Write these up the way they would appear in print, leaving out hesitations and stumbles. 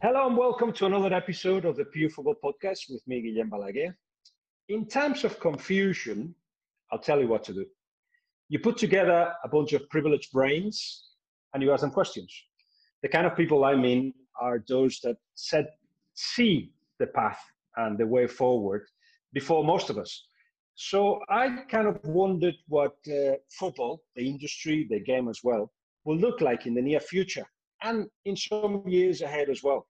Hello and welcome to another episode of the Pure Football Podcast with me, Guillem Balaguer. In times of confusion, I'll tell you what to do. You put together a bunch of privileged brains and you ask them questions. The kind of people I mean are those that see the path and the way forward before most of us. So I kind of wondered what football, the industry, the game as well, will look like in the near future and in some years ahead as well.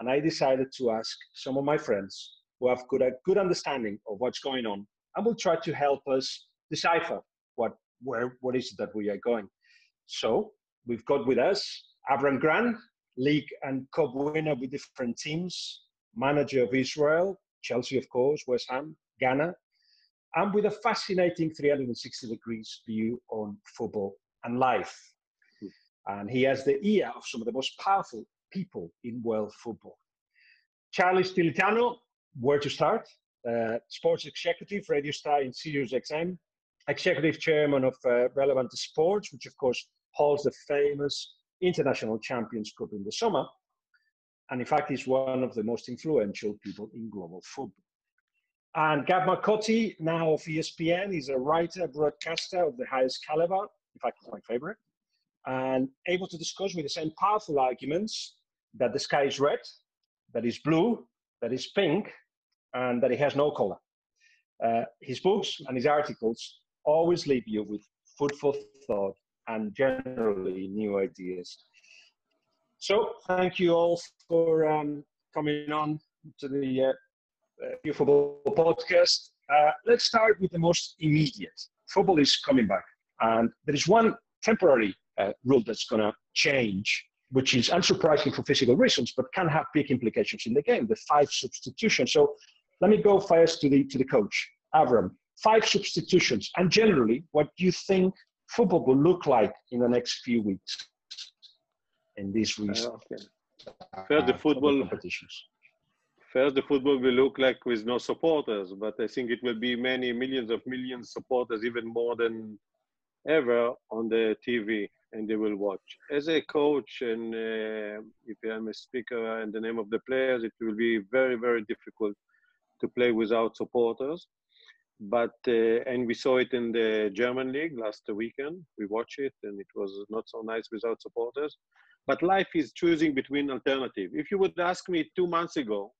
And I decided to ask some of my friends who have a good understanding of what's going on and will try to help us decipher what is it that we are going. So we've got with us Avram Grant, league and cup winner with different teams, manager of Israel, Chelsea, of course, West Ham, Ghana, and with a fascinating 360 degrees view on football and life. And he has the ear of some of the most powerful people in world football. Charlie Stillitano, where to start? Sports executive, radio star in Sirius XM, executive chairman of Relevant Sports, which of course holds the famous International Champions Cup in the summer. And in fact, he's one of the most influential people in global football. And Gab Marcotti, now of ESPN, he's a writer, broadcaster of the highest caliber, in fact, he's my favorite, and able to discuss with the same powerful arguments that the sky is red, that is blue, that is pink, and that it has no color. His books and his articles always leave you with food for thought and generally new ideas. So thank you all for coming on to the Pure Football Podcast. Let's start with the most immediate. Football is coming back, and there is one temporary rule that's going to change, which is unsurprising for physical reasons, but can have big implications in the game, the five substitutions. So let me go first to the coach, Avram. Five substitutions, and generally what you think football will look like in the next few weeks in these recent competitions. First, the football will look like with no supporters, but I think it will be many millions of supporters, even more than ever, on the TV, and they will watch. As a coach and if I'm a speaker in the name of the players, it will be very, very difficult to play without supporters. But and we saw it in the German league last weekend. We watched it, and it was not so nice without supporters. But life is choosing between alternatives. If you would ask me 2 months ago,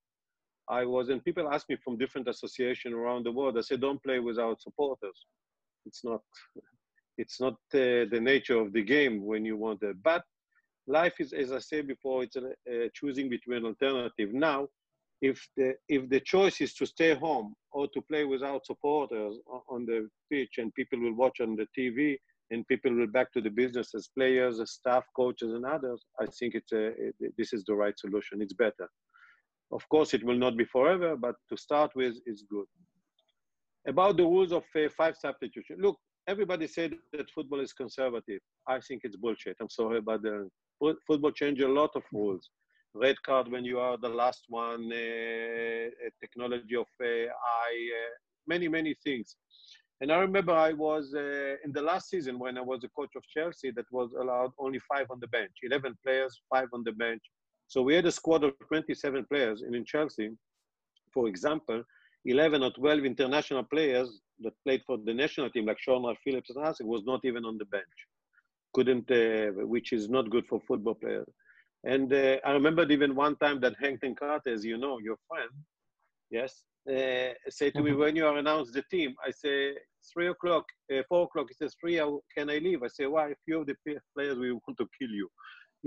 I was, and people asked me from different associations around the world, I said, don't play without supporters. It's not the nature of the game when you want it. But life is, as I said before, it's a choosing between alternatives. Now, if the choice is to stay home or to play without supporters on the pitch, and people will watch on the TV, and people will back to the business as players, as staff, coaches, and others, I think this is the right solution. It's better. Of course, it will not be forever, but to start with, it's good. About the rules of five substitutions. Look, everybody said that football is conservative. I think it's bullshit. I'm sorry, but football changed a lot of rules. Red card when you are the last one, technology of many things. And I remember I was, in the last season when I was the coach of Chelsea, that was allowed only 5 on the bench, 11 players, 5 on the bench. So we had a squad of 27 players, and in Chelsea, for example, 11 or 12 international players that played for the national team, like Sean Phillips and us, was not even on the bench. Couldn't, which is not good for football players. And I remembered even one time that Hankton Carter, as you know, your friend, yes, said to me, when you are announced the team, I say, 3 o'clock, 4 o'clock, he says, 3, can I leave? I say, why? A few of the players, we want to kill you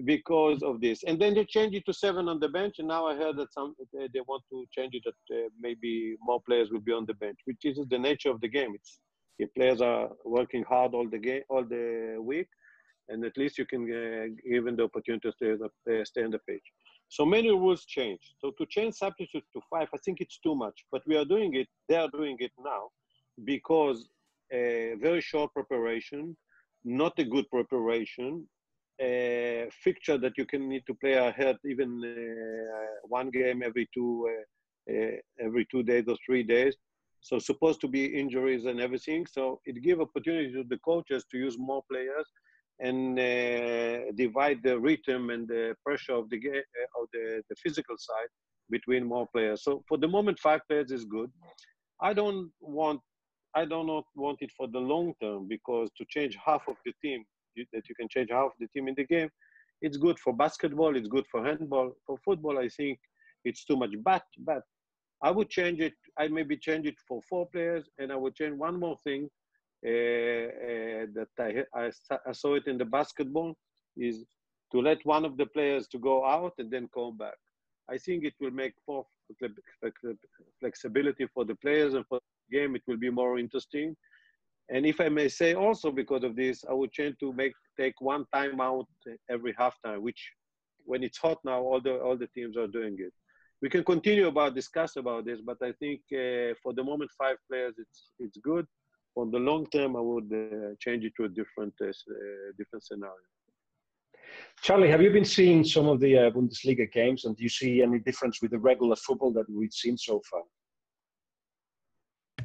because of this. And then they changed it to 7 on the bench, and now I heard that they want to change it, that maybe more players will be on the bench, which is the nature of the game. The players are working hard all the week, and at least you can give them the opportunity to stay on the pitch. So many rules change. So to change substitutes to 5, I think it's too much, but we are doing it, they are doing it now, because very short preparation, not a good preparation, fixture that you can need to play ahead, even one game every 2 days or 3 days. So supposed to be injuries and everything. So it gives opportunity to the coaches to use more players and divide the rhythm and the pressure of the physical side between more players. So for the moment, 5 players is good. I do not want it for the long term, because to change half of the team, that you can change half the team in the game, it's good for basketball, it's good for handball. For football, I think it's too much. But I would change it. I maybe change it for 4 players, and I would change one more thing that I saw it in the basketball, is to let one of the players to go out and then come back. I think it will make more flexibility for the players, and for the game it will be more interesting. And if I may say also, because of this, I would change to take one time out every halftime, which when it's hot now, all the teams are doing it. We can continue discuss about this, but I think for the moment, 5 players, it's good. For the long term, I would change it to a different scenario. Charlie, have you been seeing some of the Bundesliga games, and do you see any difference with the regular football that we've seen so far?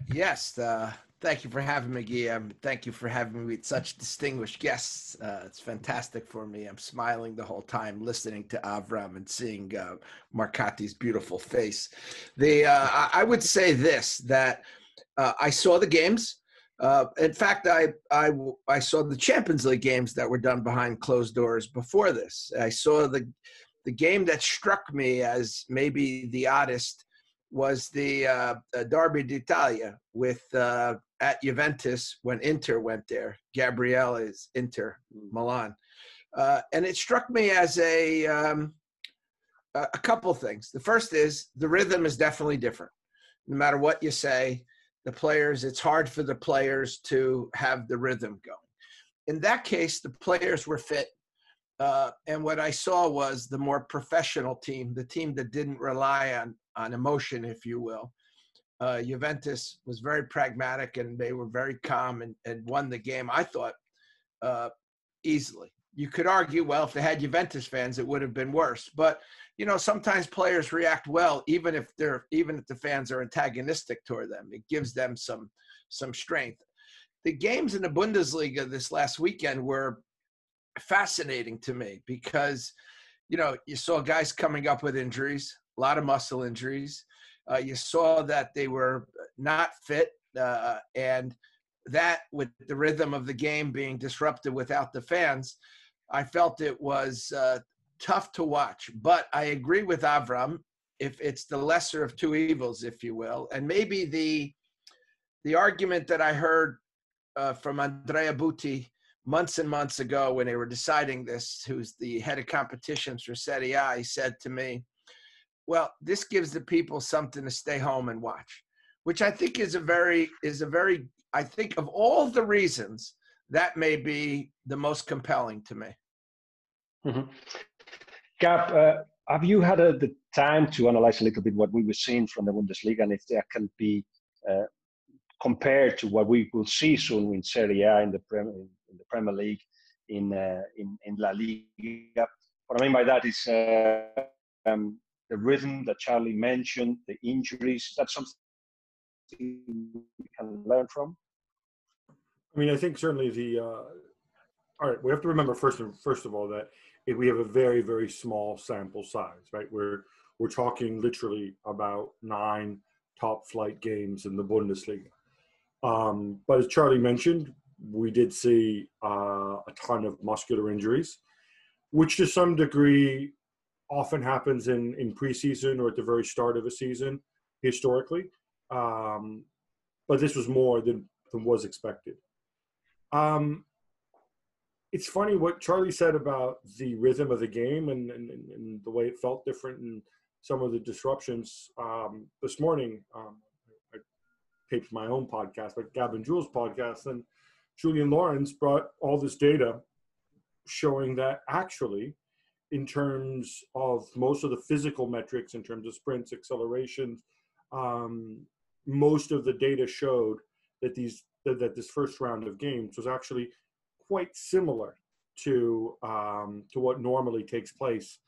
Yes, thank you for having me, Guillem. Thank you for having me with such distinguished guests. It's fantastic for me. I'm smiling the whole time listening to Avram and seeing Marcotti's beautiful face. I would say this, that I saw the games. In fact, I saw the Champions League games that were done behind closed doors before this. I saw the game that struck me as maybe the oddest was the derby d'Italia with at Juventus when Inter went there. Gabriele's Inter Milan, and it struck me as a couple things. The first is the rhythm is definitely different. No matter what you say, the players, it's hard for the players to have the rhythm going. In that case, the players were fit. And what I saw was the more professional team, the team that didn't rely on emotion, if you will. Juventus was very pragmatic, and they were very calm and won the game, I thought, easily. You could argue, well, if they had Juventus fans, it would have been worse. But, you know, sometimes players react well, even if the fans are antagonistic toward them. It gives them some strength. The games in the Bundesliga this last weekend were fascinating to me because, you know, you saw guys coming up with injuries, a lot of muscle injuries. You saw that they were not fit, and that, with the rhythm of the game being disrupted without the fans, I felt it was tough to watch. But I agree with Avram, if it's the lesser of two evils, if you will. And maybe the argument that I heard from Andrea Butti months and months ago when they were deciding this, who's the head of competitions for Serie A, he said to me, well, this gives the people something to stay home and watch, which I think is a very, I think of all the reasons, that may be the most compelling to me. Mm-hmm. Gab, have you had the time to analyze a little bit what we were seeing from the Bundesliga, and if that can be compared to what we will see soon in Serie A, in the Premier League, in La Liga? What I mean by that is the rhythm that Charlie mentioned, the injuries. That's something we can learn from. I mean, I think certainly all right, we have to remember first of all that if we have a very, very small sample size, right? We're talking literally about 9 top flight games in the Bundesliga. But as Charlie mentioned, we did see a ton of muscular injuries, which to some degree often happens in preseason or at the very start of a season historically. But this was more than was expected. It's funny what Charlie said about the rhythm of the game and the way it felt different and some of the disruptions. This morning, I taped my own podcast, but Gab and Jules' podcast, and Julian Lawrence brought all this data showing that actually, in terms of most of the physical metrics, in terms of sprints, accelerations, most of the data showed that this first round of games was actually quite similar to what normally takes place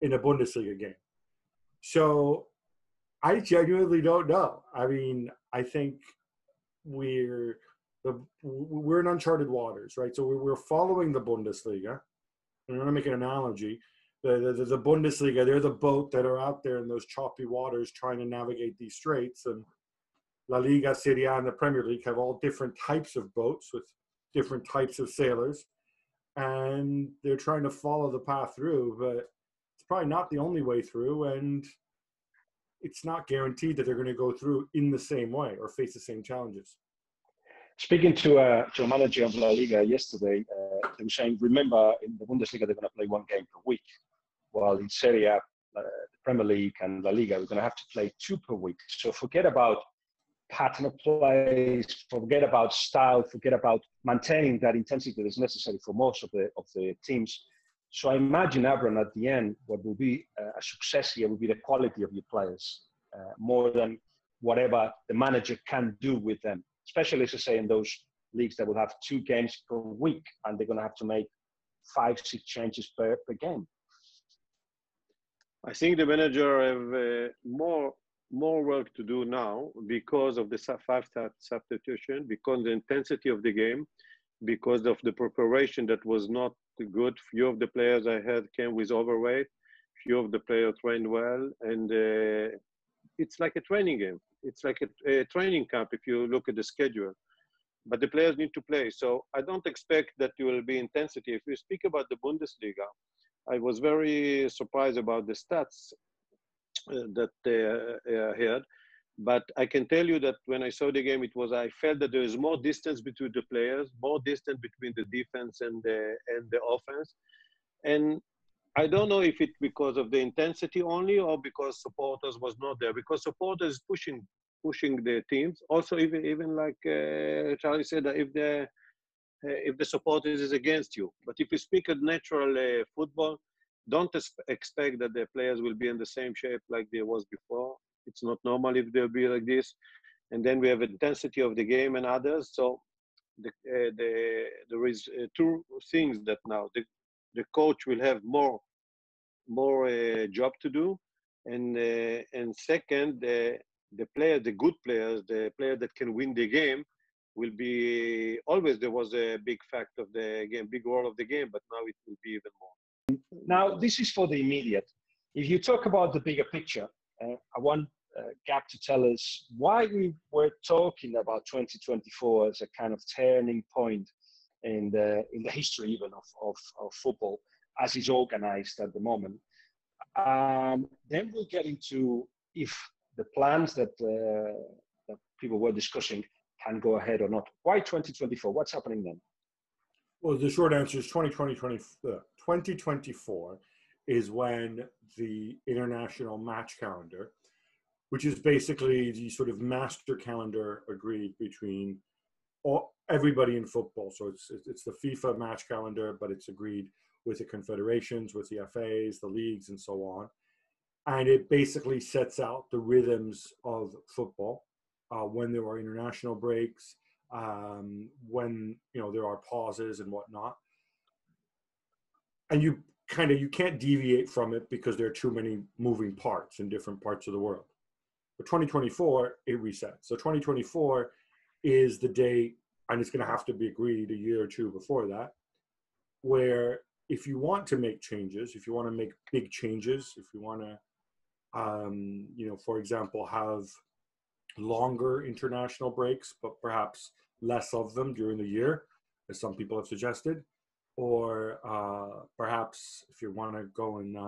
in a Bundesliga game. So I genuinely don't know. I mean, I think we're we're in uncharted waters, right? So we're following the Bundesliga. I'm going to make an analogy. The Bundesliga, they're the boat that are out there in those choppy waters trying to navigate these straits. And La Liga, Serie A, and the Premier League have all different types of boats with different types of sailors. And they're trying to follow the path through, but it's probably not the only way through. And it's not guaranteed that they're going to go through in the same way or face the same challenges. Speaking to a manager of La Liga yesterday, they were saying, remember, in the Bundesliga, they're going to play one game per week, while in Serie A, the Premier League and La Liga, we're going to have to play two per week. So forget about pattern of play, forget about style, forget about maintaining that intensity that is necessary for most of the teams. So I imagine, Avram, at the end, what will be a success here will be the quality of your players, more than whatever the manager can do with them. Especially, as I say, in those leagues that will have two games per week, and they're going to have to make 5-6 changes per game. I think the manager have more work to do now because of the 5-star substitution, because of the intensity of the game, because of the preparation that was not good. Few of the players I had came with overweight. Few of the players trained well, and it's like a training game. It's like a training camp if you look at the schedule. But the players need to play. So I don't expect that you will be intensity. If you speak about the Bundesliga, I was very surprised about the stats that I heard. But I can tell you that when I saw the game, I felt that there is more distance between the players, more distance between the defense and the offense. And I don't know if it's because of the intensity only or because supporters was not there. Because supporters pushing their teams. Also, even like Charlie said, if the supporters is against you. But if you speak of natural football, don't expect that the players will be in the same shape like they was before. It's not normal if they'll be like this. And then we have intensity of the game and others. So there is two things that now. The coach will have more job to do, and second, the good players, the players that can win the game, will be always there was a big fact of the game, big role of the game, but now it will be even more. Now this is for the immediate. If you talk about the bigger picture, I want Gab to tell us why we were talking about 2024 as a kind of turning point in the history even of football as it's organized at the moment. Then we'll get into if the plans that people were discussing can go ahead or not. Why 2024? What's happening then? Well, the short answer is 2024 is when the international match calendar, which is basically the sort of master calendar agreed between everybody in football. So it's the FIFA match calendar, but it's agreed with the confederations, with the FAs, the leagues, and so on. And it basically sets out the rhythms of football, when there are international breaks, when there are pauses and whatnot. And you can't deviate from it because there are too many moving parts in different parts of the world. But 2024, it resets. So 2024 is the day, and it's going to have to be agreed a year or two before that, where if you want to make changes, if you want to make big changes, if you want to, for example, have longer international breaks, but perhaps less of them during the year, as some people have suggested, or perhaps if you want to go and,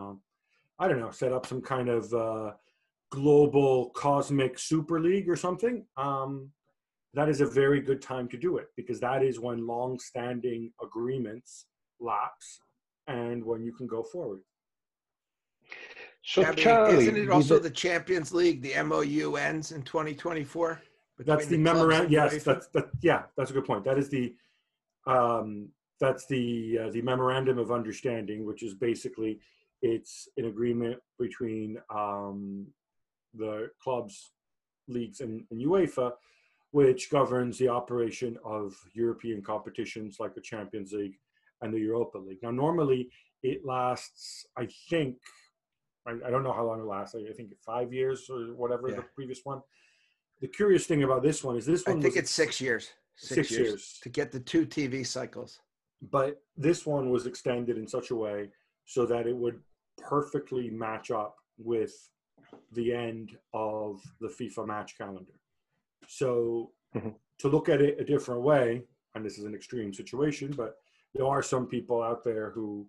set up some kind of global cosmic super league or something, that is a very good time to do it, because that is when long-standing agreements lapse and when you can go forward. So, yeah, Charlie, isn't it also the Champions League, the MOU ends in 2024? That's the memorandum. Yes, that's a good point. That is the memorandum of understanding, which is basically it's an agreement between the clubs, leagues, and UEFA, which governs the operation of European competitions like the Champions League and the Europa League. Now, normally it lasts, I think, I don't know how long it lasts. I think 5 years or whatever. The previous one. The curious thing about this one is this one. I think it's 6 years. Six years to get the two TV cycles. But this one was extended in such a way so that it would perfectly match up with the end of the FIFA match calendar. So to look at it a different way, and this is an extreme situation, but there are some people out there who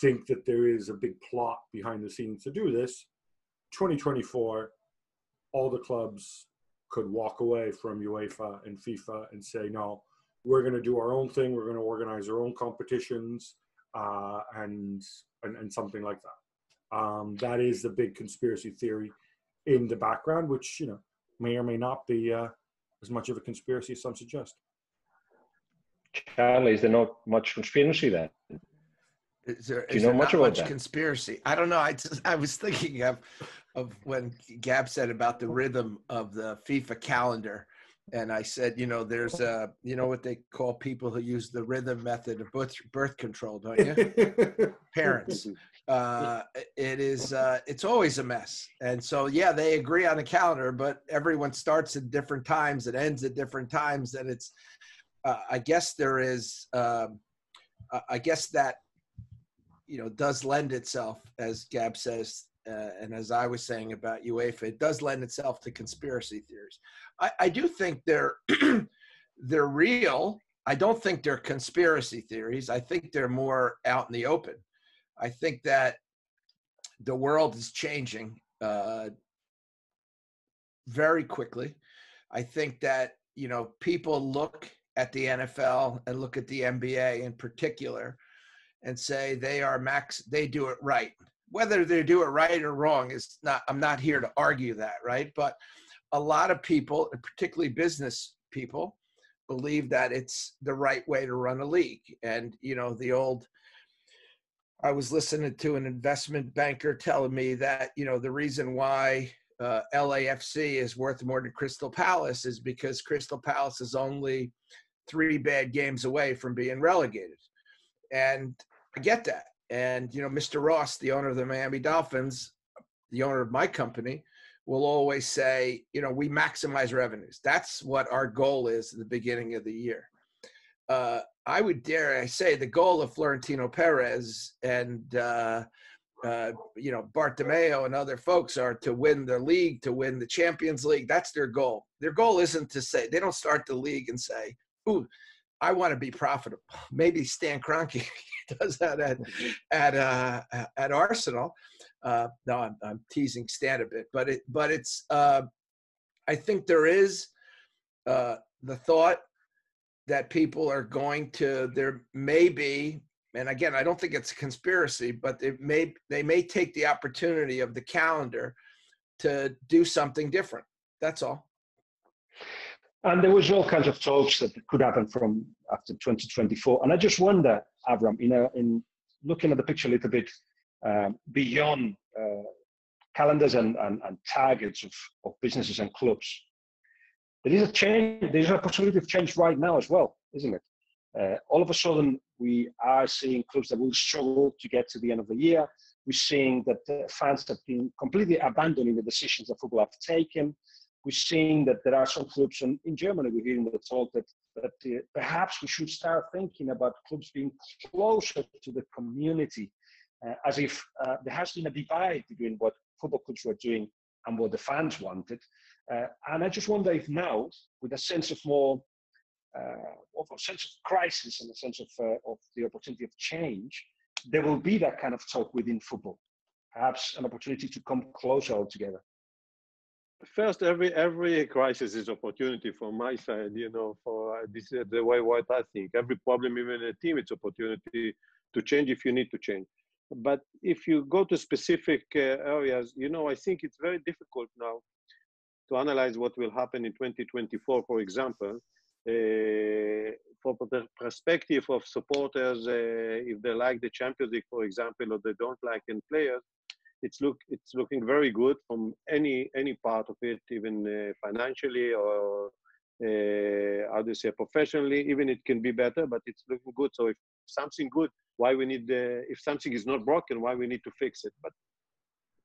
think that there is a big plot behind the scenes to do this. 2024, all the clubs could walk away from UEFA and FIFA and say, no, we're going to do our own thing. We're going to organize our own competitions and something like that. That is the big conspiracy theory in the background, which, you know, may or may not be as much of a conspiracy as some suggest. Charlie, is there not much conspiracy there? Do you know much about that? Conspiracy? I don't know. I was thinking of when Gab said about the rhythm of the FIFA calendar. And I said, you know, there's a, you know what they call people who use the rhythm method of birth control, don't you? Parents. It's always a mess. And so, yeah, they agree on a calendar, but everyone starts at different times. It ends at different times. And it's, I guess there is, I guess that, you know, does lend itself, as Gab says, and as I was saying about UEFA, it does lend itself to conspiracy theories. I do think they're real. I don't think they're conspiracy theories. I think they're more out in the open. I think that the world is changing very quickly. I think that, you know, people look at the NFL and look at the NBA in particular and say they do it right. Whether they do it right or wrong is not, I'm not here to argue that, right? But a lot of people, and particularly business people, believe that it's the right way to run a league. And, you know, I was listening to an investment banker telling me that, you know, the reason why LAFC is worth more than Crystal Palace is because Crystal Palace is only 3 bad games away from being relegated. And I get that. And, you know, Mr. Ross, the owner of the Miami Dolphins, the owner of my company, will always say, you know, we maximize revenues. That's what our goal is at the beginning of the year. I would dare I say the goal of Florentino Perez and, you know, Bartomeu and other folks are to win the league, to win the Champions League. That's their goal. Their goal isn't to say – they don't start the league and say, ooh, I want to be profitable. Maybe Stan Kroenke does that at Arsenal. No, I'm teasing Stan a bit, but it's. I think there is the thought that people are going to. There may be, and again, I don't think it's a conspiracy, but they may take the opportunity of the calendar to do something different. That's all. And there was all kinds of talks that could happen from after 2024. And I just wonder, Avram, you know, in looking at the picture a little bit beyond calendars and targets of businesses and clubs, there is a change. There is a possibility of change right now as well, isn't it? All of a sudden, we are seeing clubs that will struggle to get to the end of the year. We're seeing that fans have been completely abandoning the decisions that football have taken. We're seeing that there are some clubs in Germany, we're hearing the talk that perhaps we should start thinking about clubs being closer to the community, as if there has been a divide between what football clubs were doing and what the fans wanted. And I just wonder if now, with a sense of more, a sense of crisis and a sense of the opportunity of change, there will be that kind of talk within football, perhaps an opportunity to come closer altogether. First, every crisis is opportunity from my side, you know, for this is the way what I think. Every problem, even a team, it's opportunity to change if you need to change. But if you go to specific areas, you know, I think it's very difficult now to analyze what will happen in 2024, for example, for the perspective of supporters, if they like the Champions League, for example, or they don't like and players. It's looking very good from any part of it, even financially or how do you say, professionally. Even it can be better, but it's looking good. So if something good, why we need? If something is not broken, why we need to fix it? But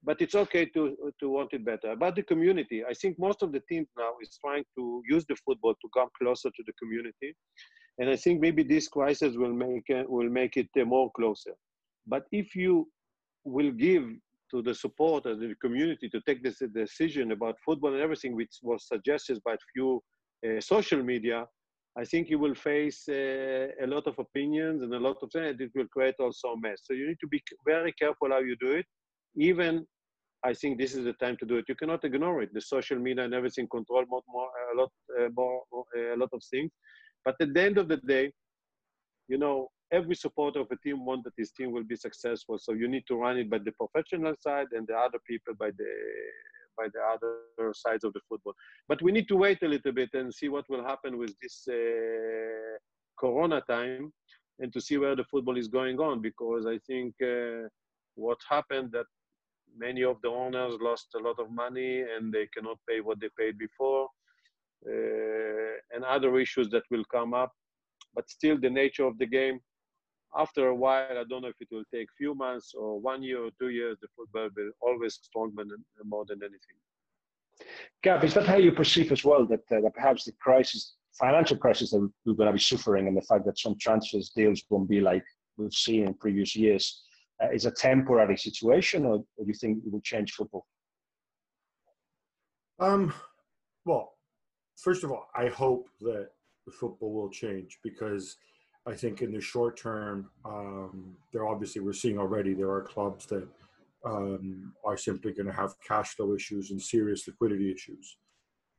But it's okay to want it better. About the community, I think most of the teams now is trying to use the football to come closer to the community. And I think maybe this crisis will make it more closer. But if you will give to the support of the community to take this decision about football and everything, which was suggested by few social media, I think you will face a lot of opinions and a lot of things. It will create also a mess. So you need to be very careful how you do it. Even, I think this is the time to do it. You cannot ignore it. The social media and everything control a lot of things. But at the end of the day, you know, every supporter of a team wants that his team will be successful. So you need to run it by the professional side and the other people by the other sides of the football. But we need to wait a little bit and see what will happen with this Corona time and to see where the football is going on. Because I think what happened that many of the owners lost a lot of money and they cannot pay what they paid before. And other issues that will come up. But still the nature of the game, after a while, I don't know if it will take a few months or 1 year or 2 years, the football will always stronger more than anything. Gab, is that how you perceive as well, that perhaps the crisis, financial crisis that we're going to be suffering and the fact that some transfers deals won't be like we've seen in previous years, is a temporary situation, or do you think it will change football? Well, first of all, I hope that the football will change, because I think in the short term, we're seeing already there are clubs that are simply going to have cash flow issues and serious liquidity issues.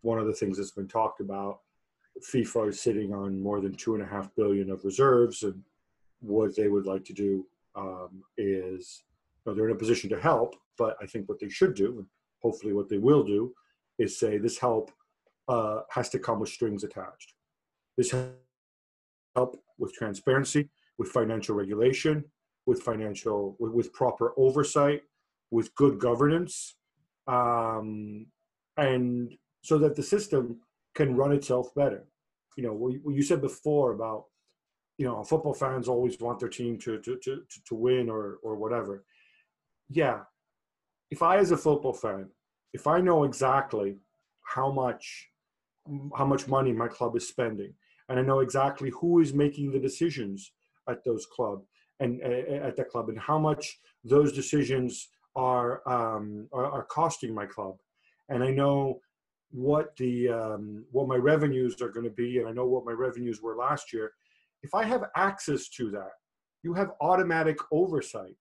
One of the things that's been talked about, FIFA is sitting on more than $2.5 billion of reserves, and what they would like to do is, well, they're in a position to help, but I think what they should do, and hopefully what they will do, is say this help has to come with strings attached. This help with transparency, with financial regulation, with proper oversight, with good governance, and so that the system can run itself better. You know, what you said before about, you know, football fans always want their team to win or whatever. Yeah, if I as a football fan, if I know exactly how much money my club is spending, and I know exactly who is making the decisions at that club, and how much those decisions are costing my club, and I know what my revenues are going to be, and I know what my revenues were last year. If I have access to that, you have automatic oversight.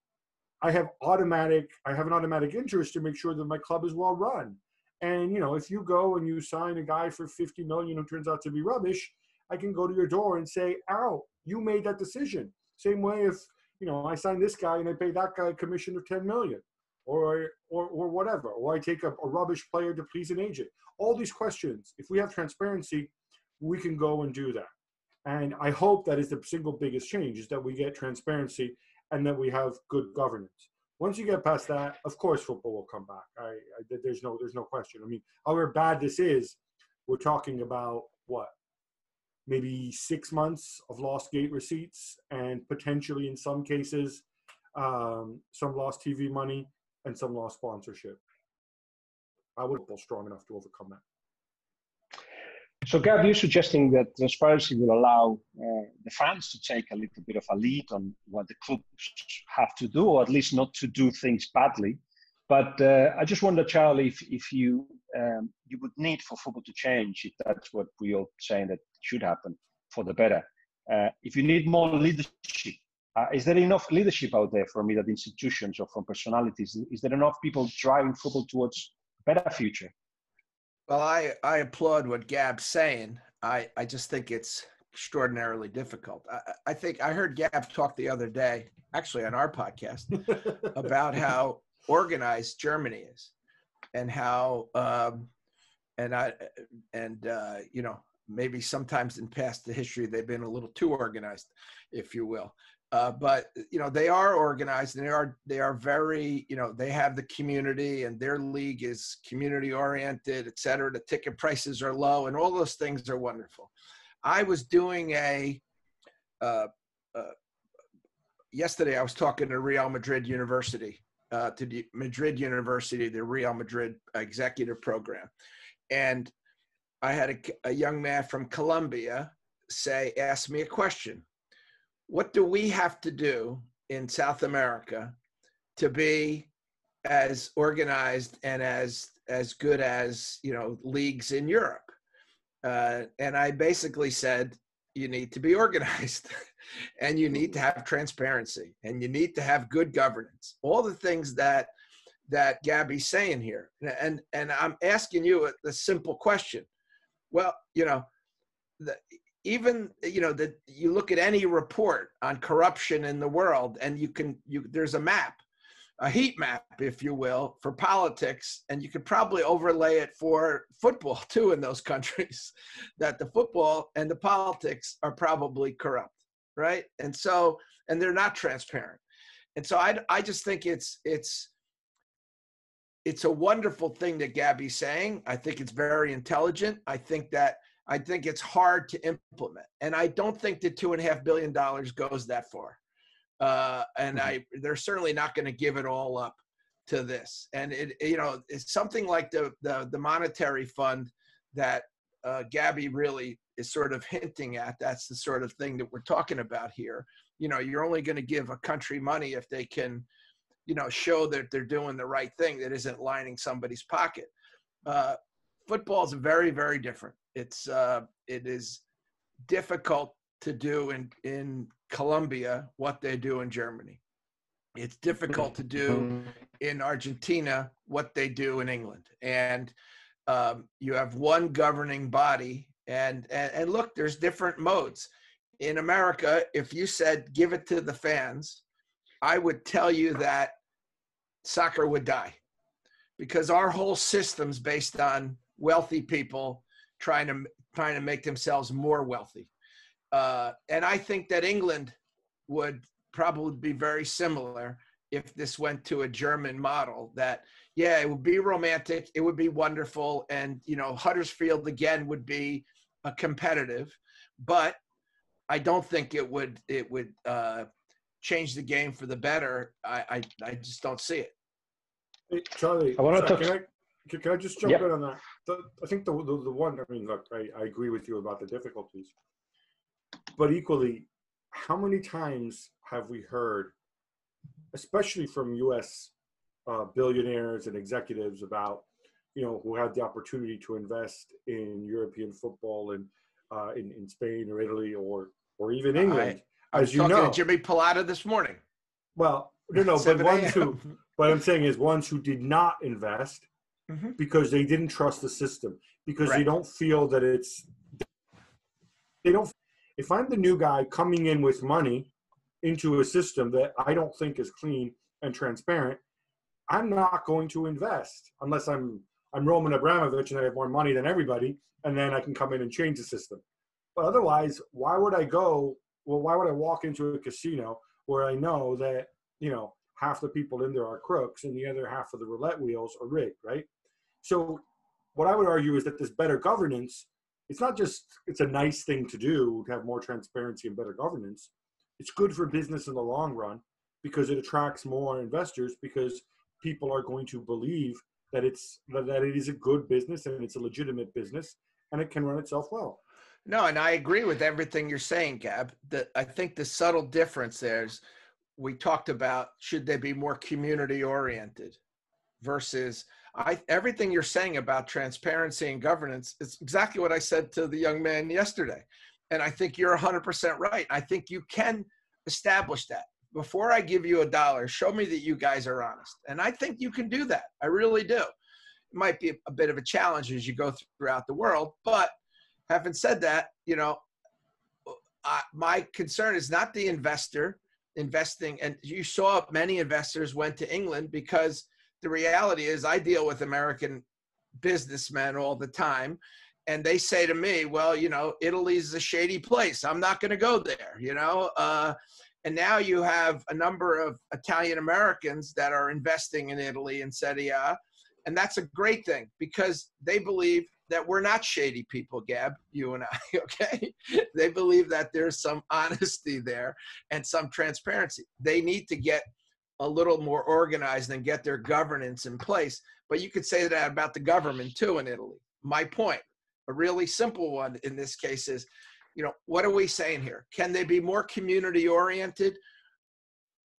I have an automatic interest to make sure that my club is well run. And, you know, if you go and you sign a guy for $50 million who turns out to be rubbish, I can go to your door and say, ow, you made that decision. Same way if, you know, I sign this guy and I pay that guy a commission of $10 million or whatever, or I take a rubbish player to please an agent. All these questions, if we have transparency, we can go and do that. And I hope that is the single biggest change, is that we get transparency and that we have good governance. Once you get past that, of course, football will come back. There's no question. I mean, however bad this is, we're talking about, what, maybe 6 months of lost gate receipts and potentially, in some cases, some lost TV money and some lost sponsorship. I would be strong enough to overcome that. So, Gab, you're suggesting that transparency will allow the fans to take a little bit of a lead on what the clubs have to do, or at least not to do things badly. But I just wonder, Charlie, if you you would need for football to change, if that's what we all saying that should happen for the better. If you need more leadership, is there enough leadership out there from either institutions or from personalities? Is there enough people driving football towards a better future? Well, I applaud what Gab's saying. I just think it's extraordinarily difficult. I think I heard Gab talk the other day, actually on our podcast, about how organized Germany is, and how you know, maybe sometimes in past the history they've been a little too organized, if you will. But you know, they are organized, and they are very, you know, they have the community, and their league is community oriented, et cetera. The ticket prices are low, and all those things are wonderful. I was doing yesterday I was talking to Real Madrid University to the Madrid University, the Real Madrid executive program. And I had a young man from Colombia ask me a question. What do we have to do in South America to be as organized and as good as, you know, leagues in Europe? And I basically said, you need to be organized and you need to have transparency and you need to have good governance. All the things that Gabby's saying here. And I'm asking you a simple question. Well, you know, you look at any report on corruption in the world and there's a map, a heat map, if you will, for politics, and you could probably overlay it for football too in those countries, that the football and the politics are probably corrupt, right? And they're not transparent. And so I just think it's a wonderful thing that Gabby's saying. I think it's very intelligent. I think it's hard to implement. And I don't think the $2.5 billion goes that far. They're certainly not going to give it all up to this. And it's something like the monetary fund that Gabby really is sort of hinting at. That's the sort of thing that we're talking about here. You know, you're only going to give a country money if they can, you know, show that they're doing the right thing that isn't lining somebody's pocket. Football is very, very different. It is difficult to do in Colombia what they do in Germany. It's difficult to do in Argentina what they do in England. And you have one governing body. And look, there's different modes. In America, if you said, give it to the fans, I would tell you that soccer would die, because our whole system's based on wealthy people trying to make themselves more wealthy. And I think that England would probably be very similar if this went to a German model. That, yeah, it would be romantic, it would be wonderful, and, you know, Huddersfield again would be competitive, but I don't think it would change the game for the better. I just don't see it. Hey, Charlie, can I just jump in on that? I think the one, I mean, look, I agree with you about the difficulties. But equally, how many times have we heard, especially from U.S. Billionaires and executives about, you know, who had the opportunity to invest in European football and in Spain or Italy or even England, as you know. I was talking to Jimmy Pallotta this morning. Well, no, but what I'm saying is ones who did not invest because they didn't trust the system, because they don't feel that If I'm the new guy coming in with money into a system that I don't think is clean and transparent, I'm not going to invest unless I'm Roman Abramovich and I have more money than everybody, and then I can come in and change the system. But otherwise, why would I walk into a casino where I know that, you know, half the people in there are crooks and the other half of the roulette wheels are rigged, right? So what I would argue is that this better governance, it's a nice thing to do to have more transparency and better governance. It's good for business in the long run because it attracts more investors, because people are going to believe that it is a good business and it's a legitimate business and it can run itself well. No, and I agree with everything you're saying, Gab. I think the subtle difference there is, we talked about, should they be more community oriented versus everything you're saying about transparency and governance is exactly what I said to the young man yesterday. And I think you're 100% right. I think you can establish that. Before I give you $1, show me that you guys are honest. And I think you can do that. I really do. It might be a bit of a challenge as you go throughout the world. But having said that, you know, my concern is not the investor investing. And you saw many investors went to England because the reality is, I deal with American businessmen all the time, and they say to me, well, you know, Italy's a shady place, I'm not going to go there, you know. And now you have a number of Italian Americans that are investing in Italy and Serie A, and that's a great thing because they believe that we're not shady people, Gab, you and I, okay? They believe that there's some honesty there and some transparency. They need to get a little more organized and get their governance in place. But you could say that about the government too in Italy. My point, a really simple one in this case is, you know, what are we saying here? Can they be more community oriented?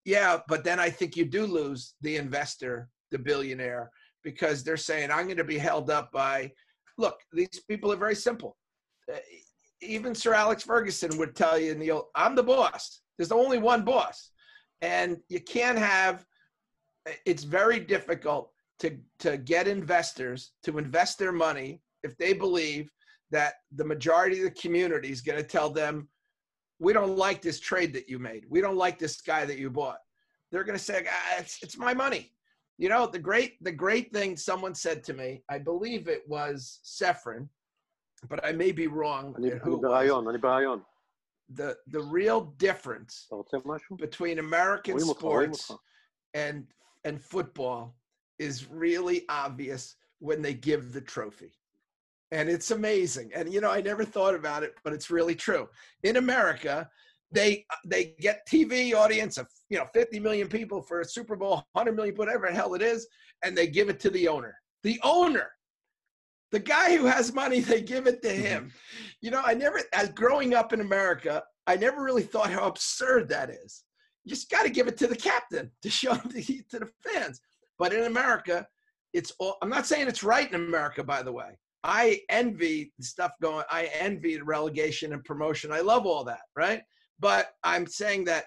Yeah, but then I think you do lose the investor, the billionaire, because they're saying, I'm going to be held up by, look, these people are very simple. Even Sir Alex Ferguson would tell you, Neil, I'm the boss. There's only one boss. And you can't have, it's very difficult to get investors to invest their money if they believe that the majority of the community is going to tell them, we don't like this trade that you made. We don't like this guy that you bought. They're going to say, it's my money. You know, the great thing someone said to me, I believe it was Sefrin, but I may be wrong. The real difference between American sports and football is really obvious when they give the trophy. And it's amazing. And, you know, I never thought about it, but it's really true. In America, they get TV audience of, you know, 50 million people for a Super Bowl, 100 million, whatever the hell it is, and they give it to the owner. The owner. The guy who has money, they give it to him. You know, I never, as growing up in America, I never really thought how absurd that is. You just got to give it to the captain to show to the fans. But in America, it's all, I'm not saying it's right in America, by the way. I envy stuff going, I envy relegation and promotion. I love all that, right? But I'm saying that,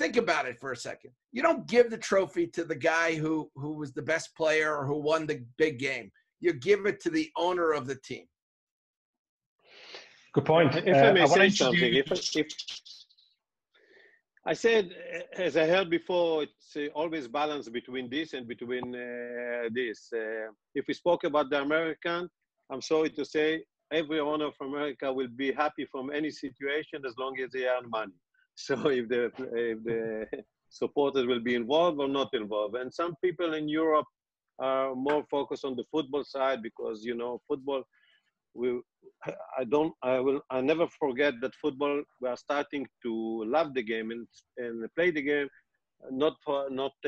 think about it for a second. You don't give the trophy to the guy who was the best player or who won the big game. You give it to the owner of the team. Good point. If I may say something, if I said, as I heard before, it's always balance between this and between this. If we spoke about the American, I'm sorry to say, every owner of America will be happy from any situation as long as they earn money. So if the supporters will be involved or not involved. And some people in Europe are more focused on the football side because, you know, football, I never forget that football, we are starting to love the game and play the game, not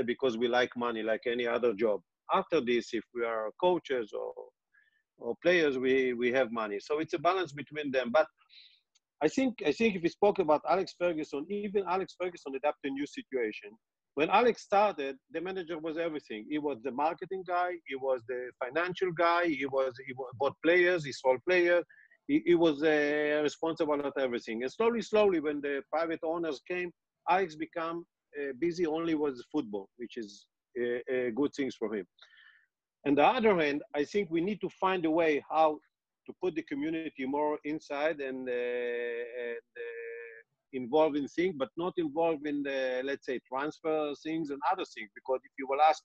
because we like money like any other job. After this, if we are coaches or players, we have money. So it's a balance between them. But I think if we spoke about Alex Ferguson, even Alex Ferguson adapted a new situation. When Alex started, the manager was everything. He was the marketing guy. He was the financial guy. He bought players. He sold players. He was responsible for everything. And slowly, when the private owners came, Alex became busy only with football, which is good things for him. On the other hand, I think we need to find a way how to put the community more inside and involved in things, but not involved in the, let's say, transfer things and other things. Because if you will ask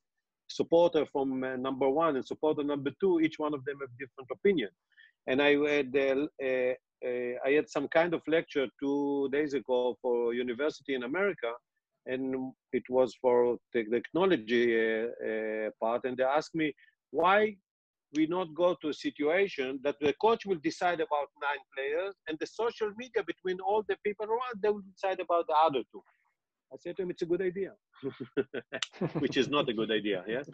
supporter from number one and supporter number two, each one of them have different opinion. And I had some kind of lecture 2 days ago for university in America, and it was for the technology part. And they asked me why we not go to a situation that the coach will decide about 9 players and the social media between all the people around, they will decide about the other 2. I said to him, it's a good idea, which is not a good idea, yes?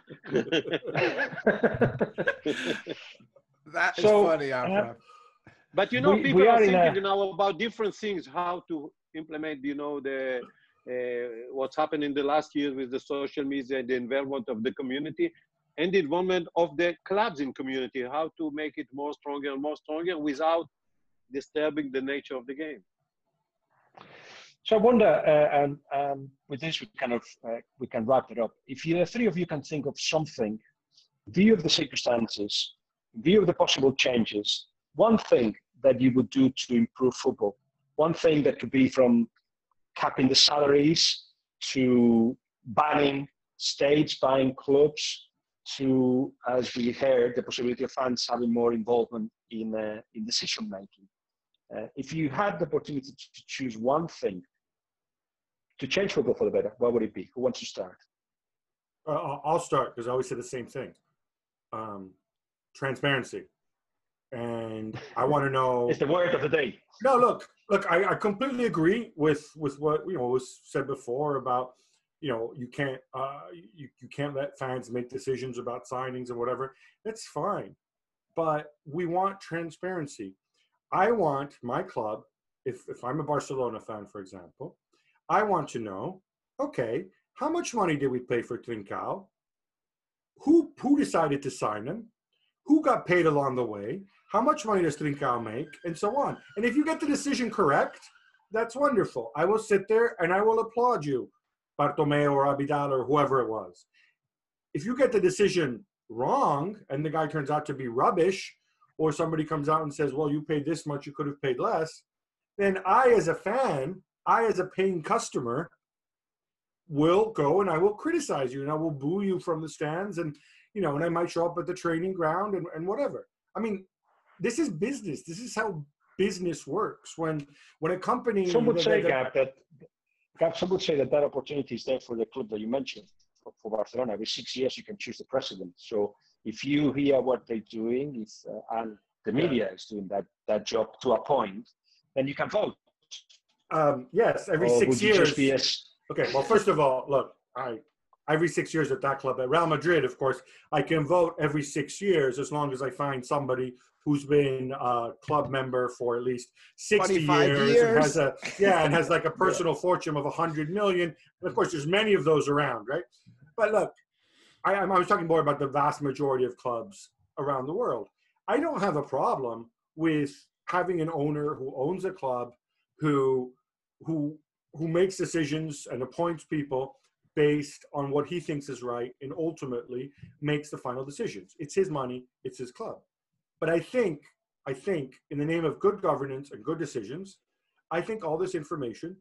That is so funny, Avram. But, you know, people are thinking now about different things, how to implement, you know, what's happened in the last year with the social media and the involvement of the community. And the involvement of the clubs in community, how to make it more stronger without disturbing the nature of the game. So I wonder, with this we kind of we can wrap it up. If the three of you can think of something, view of the circumstances, view of the possible changes, one thing that you would do to improve football, one thing that could be from capping the salaries to banning states, buying clubs, to, as we heard, the possibility of fans having more involvement in decision making. If you had the opportunity to choose one thing to change football for the better, what would it be? Who wants to start? I'll start because I always say the same thing: transparency. And I want to know. It's the word of the day. No, look, I completely agree with what was said before about you know, you can't let fans make decisions about signings or whatever. That's fine. But we want transparency. I want my club, if I'm a Barcelona fan, for example, I want to know, okay, how much money did we pay for Trincao? Who decided to sign him? Who got paid along the way? How much money does Trincao make? And so on. And if you get the decision correct, that's wonderful. I will sit there and I will applaud you, Bartomeu or Abidal or whoever it was. If you get the decision wrong and the guy turns out to be rubbish, or somebody comes out and says, well, you paid this much, you could have paid less, then I as a fan, I as a paying customer, will go and I will criticize you and I will boo you from the stands, and you know, and I might show up at the training ground and whatever. I mean, this is business. This is how business works. When a company... Some would say, Gab, some would say that opportunity is there for the club that you mentioned, for Barcelona. Every 6 years, you can choose the president. So if you hear what they're doing, and the media is doing that job to a point, then you can vote. Yes, every 6 years. Okay, well, first of all, look, every 6 years at that club, at Real Madrid, of course, I can vote every 6 years as long as I find somebody who's been a club member for at least 60 years and has like a personal fortune of 100 million. And of course, there's many of those around, right? But look, I was talking more about the vast majority of clubs around the world. I don't have a problem with having an owner who owns a club who makes decisions and appoints people based on what he thinks is right and ultimately makes the final decisions. It's his money, it's his club. But I think in the name of good governance and good decisions, I think all this information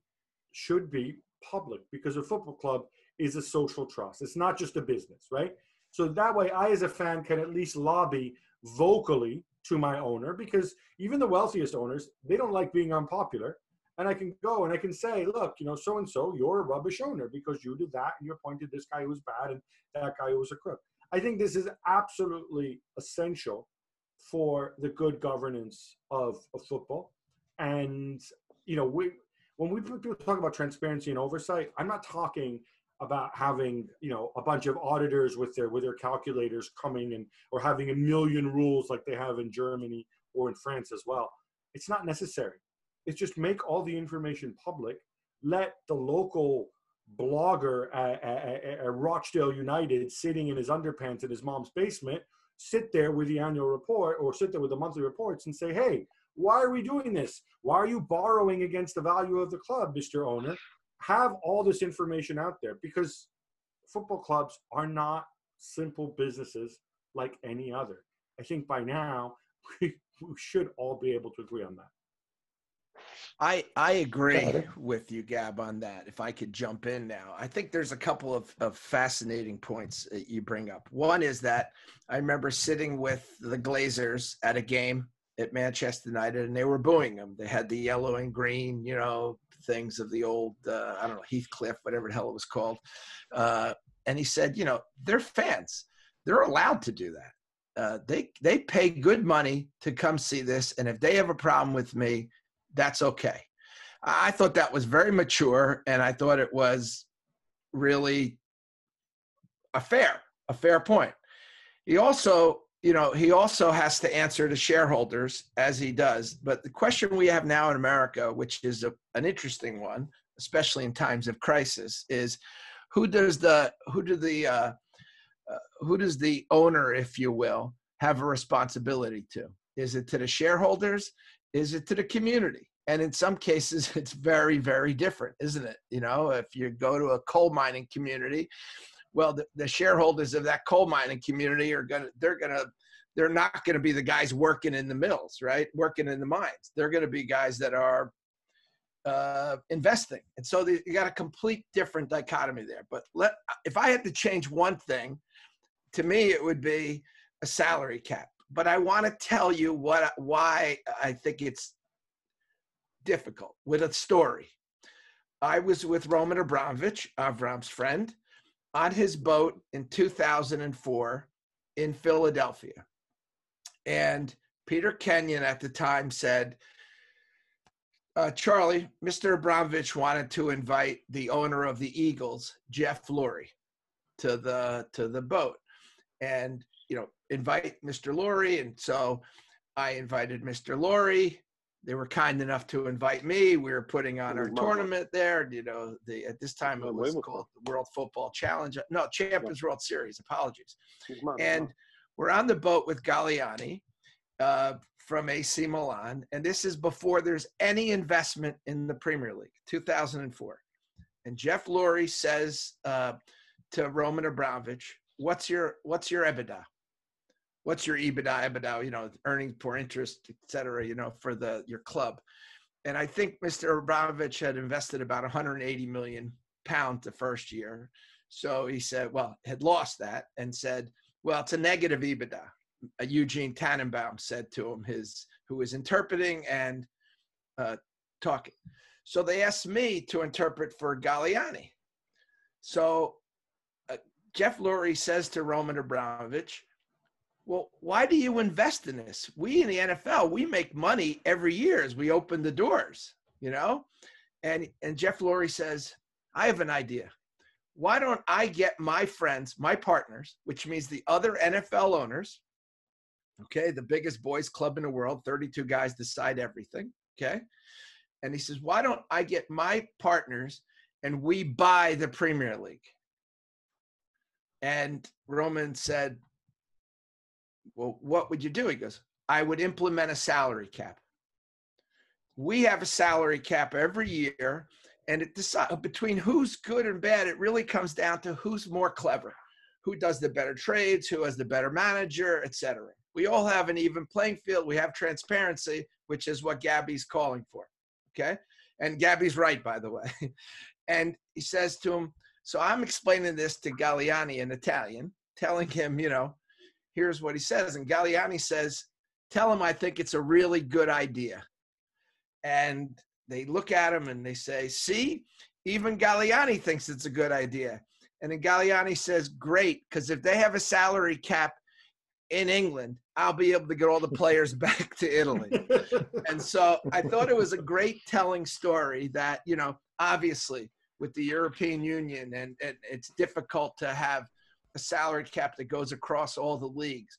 should be public, because a football club is a social trust. It's not just a business, right? So that way I as a fan can at least lobby vocally to my owner, because even the wealthiest owners, they don't like being unpopular. And I can go and I can say, look, you know, so-and-so, you're a rubbish owner because you did that and you appointed this guy who was bad and that guy who was a crook. I think this is absolutely essential for the good governance of football. And, you know, when people talk about transparency and oversight, I'm not talking about having, you know, a bunch of auditors with their calculators coming and, or having 1 million rules like they have in Germany or in France as well. It's not necessary. It's just make all the information public. Let the local blogger at Rochdale United, sitting in his underpants in his mom's basement, sit there with the annual report or sit there with the monthly reports and say, hey, why are we doing this? Why are you borrowing against the value of the club, Mr. Owner? Have all this information out there, because football clubs are not simple businesses like any other. I think by now we should all be able to agree on that. I agree with you, Gab, on that. If I could jump in now, I think there's a couple of fascinating points that you bring up. One is that I remember sitting with the Glazers at a game at Manchester United, and they were booing them. They had the yellow and green, you know, things of the old, I don't know, Heathcliff, whatever the hell it was called. And he said, you know, they're fans. They're allowed to do that. They pay good money to come see this, and if they have a problem with me, that's okay. I thought that was very mature, and I thought it was really a fair point. He also has to answer to shareholders, as he does. But the question we have now in America, which is an interesting one, especially in times of crisis, is who does the owner, if you will, have a responsibility to? Is it to the shareholders? Is it to the community? And in some cases, it's very, very different, isn't it? You know, if you go to a coal mining community, well, the shareholders of that coal mining community they're not gonna be the guys working in the mills, right? Working in the mines. They're gonna be guys that are investing. And so you got a complete different dichotomy there. But if I had to change one thing, to me, it would be a salary cap. But I want to tell you why I think it's difficult with a story. I was with Roman Abramovich, Avram's friend, on his boat in 2004 in Philadelphia. And Peter Kenyon at the time said, Charlie, Mr. Abramovich wanted to invite the owner of the Eagles, Jeff Lurie, to the boat, and invite Mr. Lurie. And so I invited Mr. Lurie. They were kind enough to invite me. We were putting on our tournament there. At this time it was called the World Football Challenge. No, Champions World Series. Apologies. And we're on the boat with Galliani from AC Milan. And this is before there's any investment in the Premier League, 2004. And Jeff Lurie says to Roman Abramovich, what's your EBITDA? What's your EBITDA, earnings for interest, et cetera, for your club. And I think Mr. Abramovich had invested about 180 million pounds the first year. So he said, had lost that and said, it's a negative EBITDA. Eugene Tannenbaum said to him, who was interpreting and talking. So they asked me to interpret for Galliani. So Jeff Lurie says to Roman Abramovich, why do you invest in this? We in the NFL, we make money every year as we open the doors, And Jeff Lurie says, I have an idea. Why don't I get my friends, my partners, which means the other NFL owners, the biggest boys club in the world, 32 guys decide everything, And he says, why don't I get my partners and we buy the Premier League? And Roman said, what would you do? He goes, I would implement a salary cap. We have a salary cap every year, and it decides between who's good and bad. It really comes down to who's more clever, who does the better trades, who has the better manager, etc. We all have an even playing field. We have transparency, which is what Gabby's calling for, And Gabby's right, by the way. And he says to him, so I'm explaining this to Galliani in Italian, telling him, here's what he says. And Galliani says, tell him I think it's a really good idea. And they look at him and they say, see, even Galliani thinks it's a good idea. And then Galliani says, great, because if they have a salary cap in England, I'll be able to get all the players back to Italy. And so I thought it was a great telling story that, obviously with the European Union and it's difficult to have a salary cap that goes across all the leagues.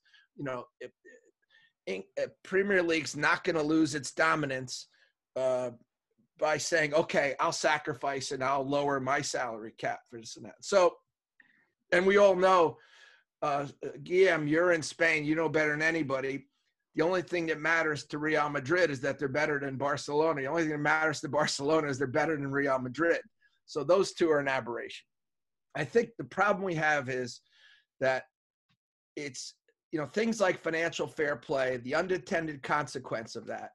Premier League's not going to lose its dominance by saying, I'll sacrifice and I'll lower my salary cap for this and that. So, and we all know, Guillem, you're in Spain, better than anybody. The only thing that matters to Real Madrid is that they're better than Barcelona. The only thing that matters to Barcelona is they're better than Real Madrid. So those two are an aberration. I think the problem we have is that it's, things like financial fair play, the unintended consequence of that.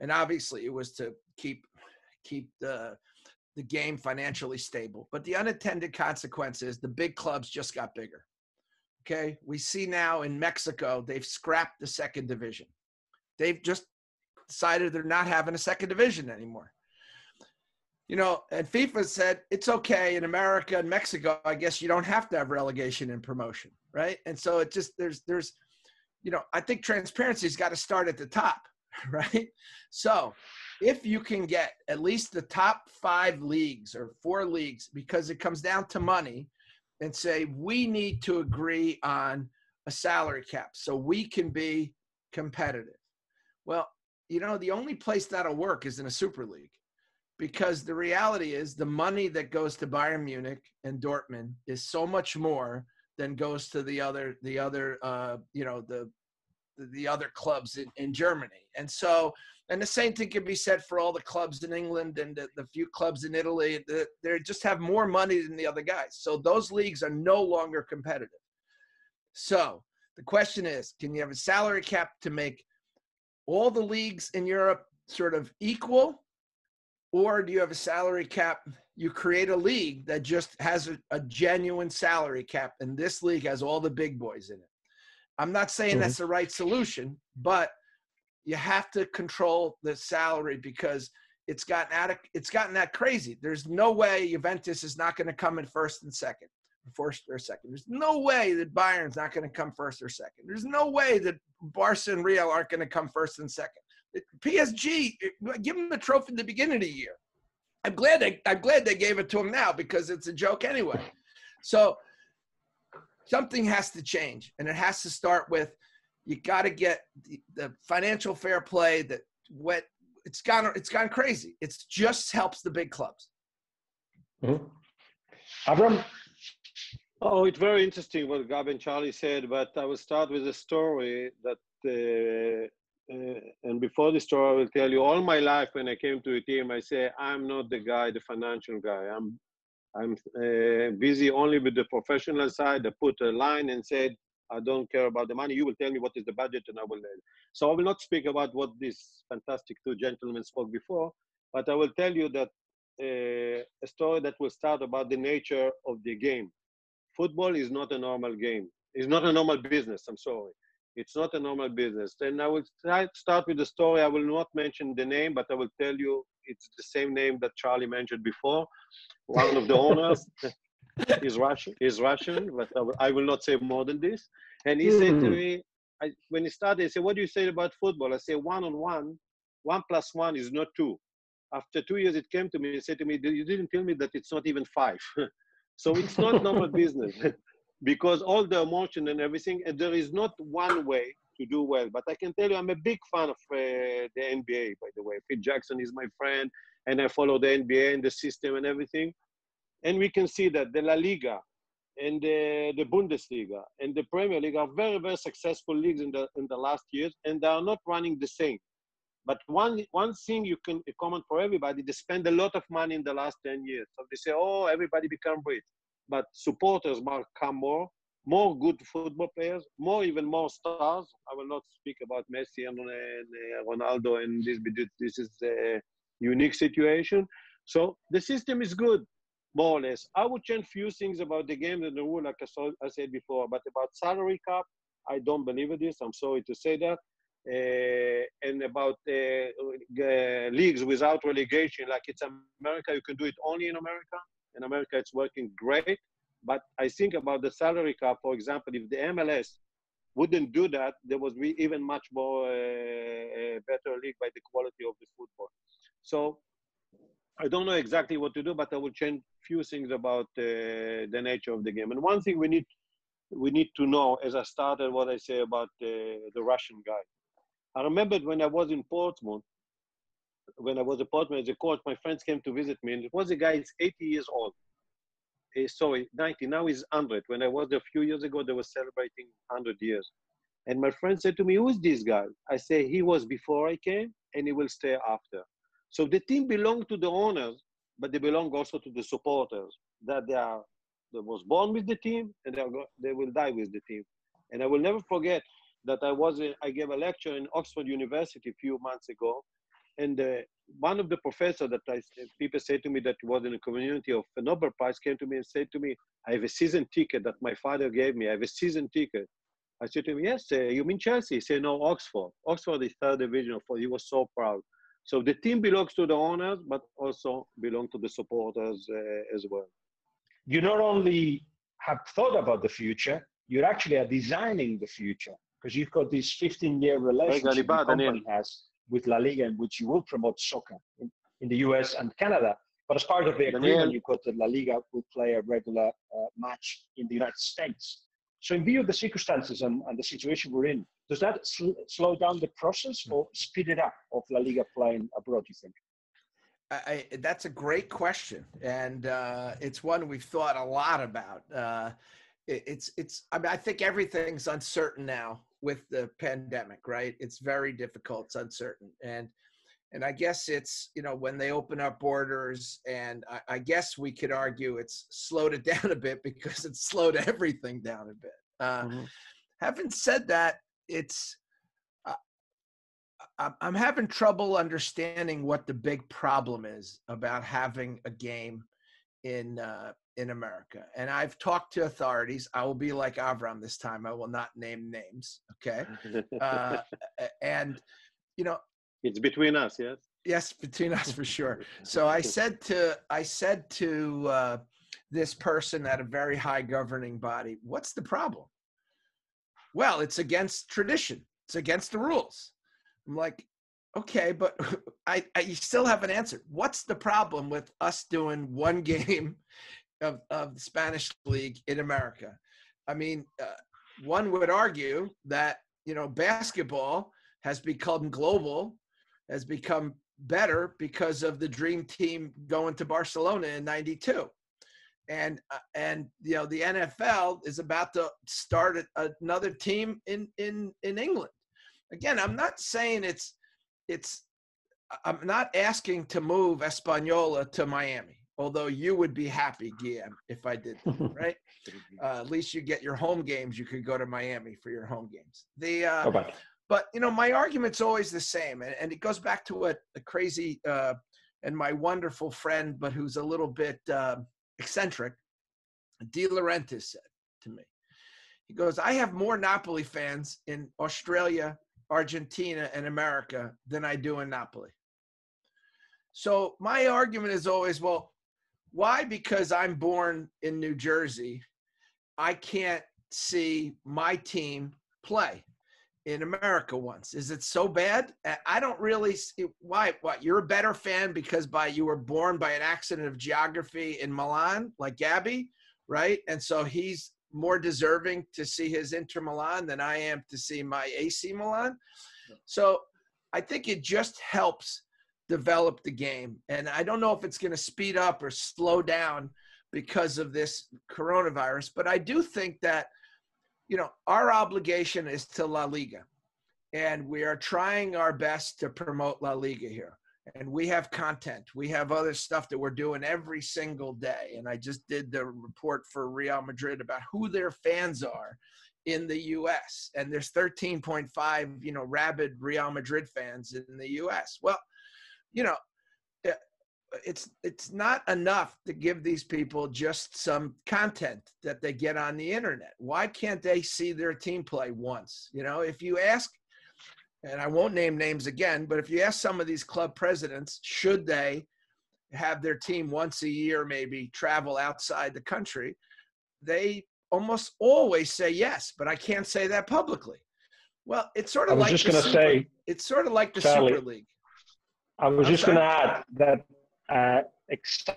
And obviously it was to keep the game financially stable. But the unintended consequence is the big clubs just got bigger. We see now in Mexico, they've scrapped the second division. They've just decided they're not having a second division anymore. And FIFA said, it's okay in America and Mexico, I guess you don't have to have relegation and promotion, right? And so it just, there's, I think transparency's got to start at the top, right? So if you can get at least the top 5 leagues or 4 leagues, because it comes down to money, and say, we need to agree on a salary cap so we can be competitive. The only place that'll work is in a Super League. Because the reality is the money that goes to Bayern Munich and Dortmund is so much more than goes to the other clubs in Germany. And so, and the same thing can be said for all the clubs in England and the few clubs in Italy. They just have more money than the other guys. So those leagues are no longer competitive. So the question is, can you have a salary cap to make all the leagues in Europe sort of equal? Or do you have a salary cap? You create a league that just has a genuine salary cap, and this league has all the big boys in it. I'm not saying that's the right solution, but you have to control the salary because it's gotten that crazy. There's no way Juventus is not going to come in first or second. There's no way that Bayern's not going to come first or second. There's no way that Barca and Real aren't going to come first and second. PSG, give him the trophy in the beginning of the year. I'm glad they gave it to him now because it's a joke anyway. So something has to change, and it has to start with you got to get the financial fair play that what it's gone crazy. It just helps the big clubs. Mm-hmm. Avram? Oh, it's very interesting what Gab and Charlie said, but I will start with a story that and before the story, I will tell you all my life when I came to a team, I say, I'm not the guy, the financial guy. I'm busy only with the professional side. I put a line and said, I don't care about the money. You will tell me what is the budget and I will. So I will not speak about what these fantastic two gentlemen spoke before, but I will tell you that a story that will start about the nature of the game. Football is not a normal game. It's not a normal business, I'm sorry. It's not a normal business. And I will start with the story. I will not mention the name, but I will tell you it's the same name that Charlie mentioned before. One of the owners is Russian, but I will not say more than this. And he said to me, when he started, he said, what do you say about football? I say, one-on-one, 1 plus 1 is not 2. After 2 years, it came to me and said to me, you didn't tell me that it's not even 5. So it's not normal business. Because all the emotion and everything, and there is not one way to do well. But I can tell you, I'm a big fan of the NBA, by the way. Phil Jackson is my friend, and I follow the NBA and the system and everything. And we can see that the La Liga and the Bundesliga and the Premier League are very, very successful leagues in the last years, and they are not running the same. But one thing you can comment for everybody, they spend a lot of money in the last 10 years. So they say, oh, everybody become rich. But supporters might come more good football players, even more stars. I will not speak about Messi and Ronaldo, and this is a unique situation. So the system is good, more or less. I would change few things about the game and the rule, like I said before, but about salary cap, I don't believe in this. I'm sorry to say that. And about leagues without relegation, like it's America, you can do it only in America. In America, it's working great, but I think about the salary cap, for example, if the MLS wouldn't do that, there would be even much more better league by the quality of the football. So I don't know exactly what to do, but I will change a few things about the nature of the game. And one thing we need to know, as I started what I say about the Russian guy. I remembered when I was in Portsmouth, when I was a partner as a coach, my friends came to visit me, and it was a guy, he's 80 years old. Sorry, 90, now he's 100. When I was there a few years ago, they were celebrating 100 years. And my friend said to me, who is this guy? I say, he was before I came, and he will stay after. So the team belonged to the owners, but they belong also to the supporters, that they was born with the team, and they will die with the team. And I will never forget that I gave a lecture in Oxford University a few months ago, and one of the professors that people say to me that was in the community of the Nobel Prize came to me and said to me, I have a season ticket that my father gave me. I have a season ticket. I said to him, yes, you mean Chelsea? He said, no, Oxford. Oxford is 3rd division. He was so proud. So the team belongs to the owners, but also belongs to the supporters as well. You not only have thought about the future, you actually are designing the future because you've got this 15-year relationship the company has with La Liga, in which you will promote soccer in the US and Canada. But as part of the agreement, you've got that La Liga will play a regular match in the United States. So in view of the circumstances and the situation we're in, does that slow down the process or speed it up of La Liga playing abroad, you think? That's a great question. And it's one we've thought a lot about. I mean, I think everything's uncertain now with the pandemic, right? It's very difficult, it's uncertain. And I guess it's, you know, when they open up borders, and I guess we could argue it's slowed it down a bit because it's slowed everything down a bit. Having said that, it's, I'm having trouble understanding what the big problem is about having a game in America. And I've talked to authorities. I will be like Avram this time. I will not name names. Okay. And you know, it's between us. Yes. Yes. Between us for sure. So I said to this person at a very high governing body, what's the problem? Well, it's against tradition. It's against the rules. I'm like, okay, but you still haven't answered. What's the problem with us doing one game of the Spanish league in America? I mean, one would argue that, you know, basketball has become global, has become better because of the dream team going to Barcelona in '92. And you know, the NFL is about to start another team in England. Again, I'm not saying I'm not asking to move Española to Miami, although you would be happy, Guillem, if I did that, right? At least you get your home games. You could go to Miami for your home games. But, you know, my argument's always the same. And it goes back to what a crazy and my wonderful friend, but who's a little bit eccentric, De Laurentiis said to me. He goes, I have more Napoli fans in Australia, Argentina, and America than I do in Napoli. So my argument is always, well, why? Because I'm born in New Jersey, I can't see my team play in America once. Is it so bad? I don't really see why. What, you're a better fan because you were born by an accident of geography in Milan, like Gabby, right? And so he's more deserving to see his Inter Milan than I am to see my AC Milan. So I think it just helps develop the game. And I don't know if it's going to speed up or slow down because of this coronavirus, but I do think that, you know, our obligation is to La Liga, and we are trying our best to promote La Liga here. And we have content. We have other stuff that we're doing every single day. And I just did the report for Real Madrid about who their fans are in the U.S. And there's 13.5, you know, rabid Real Madrid fans in the U.S. Well, you know, it's not enough to give these people just some content that they get on the internet. Why can't they see their team play once? You know, if you ask, and I won't name names again, but if you ask some of these club presidents, should they have their team once a year, maybe travel outside the country, they almost always say yes, but I can't say that publicly. Well, it's sort of like the Charlie, Super League. I was just going to add that exactly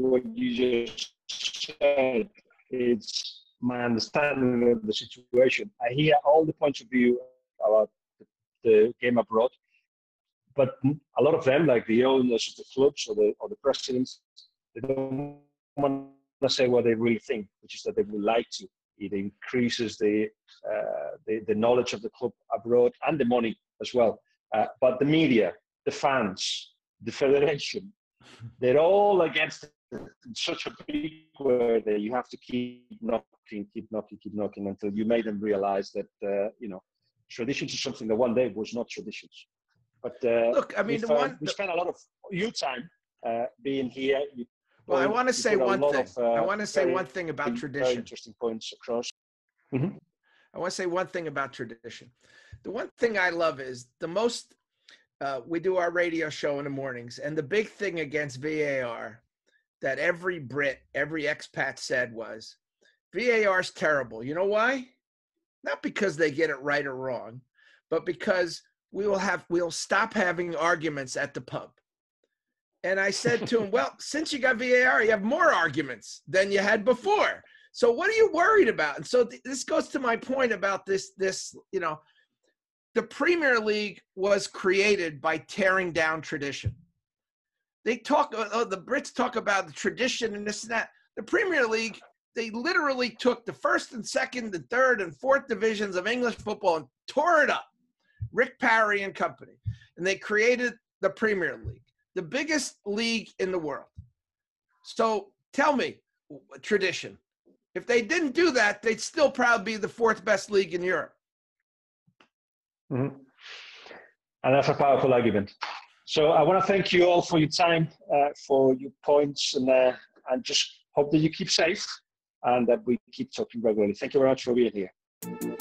what you just said. It's my understanding of the situation. I hear all the points of view about the game abroad, but a lot of them, like the owners of the clubs or the presidents, they don't want to say what they really think, which is that they would like to. It increases the knowledge of the club abroad and the money as well. But the media, the fans, the federation, they're all against it in such a big way that you have to keep knocking until you make them realize that, you know, traditions is something that one day was not traditions. But look, I mean, we spent a lot of your time being here. I want to say one thing. I want to say one thing about tradition. Very interesting points across. Mm-hmm. I want to say one thing about tradition. The one thing I love is we do our radio show in the mornings, and the big thing against VAR that every Brit, every expat said was, VAR's terrible. You know why? Not because they get it right or wrong, but because we'll stop having arguments at the pub. And I said to him, well, since you got VAR, you have more arguments than you had before. So what are you worried about? And so this goes to my point about this, you know, the Premier League was created by tearing down tradition. They the Brits talk about the tradition and this and that. The Premier League, they literally took the first and second and third and fourth divisions of English football and tore it up. Rick Parry and company. And they created the Premier League, the biggest league in the world. So tell me, tradition. If they didn't do that, they'd still probably be the fourth best league in Europe. Mm-hmm. And that's a powerful argument. So I want to thank you all for your time, for your points, and just hope that you keep safe and that we keep talking regularly. Thank you very much for being here.